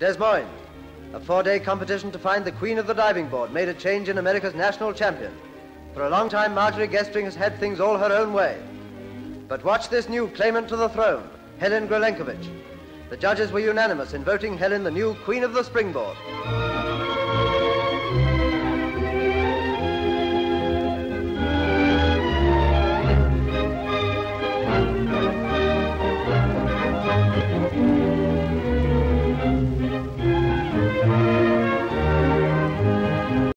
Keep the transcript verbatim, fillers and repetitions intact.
Des Moines, a four-day competition to find the queen of the diving board, made a change in America's national champion. For a long time, Marjorie Gestring has had things all her own way. But watch this new claimant to the throne, Helen Crlenkovich. The judges were unanimous in voting Helen the new queen of the springboard.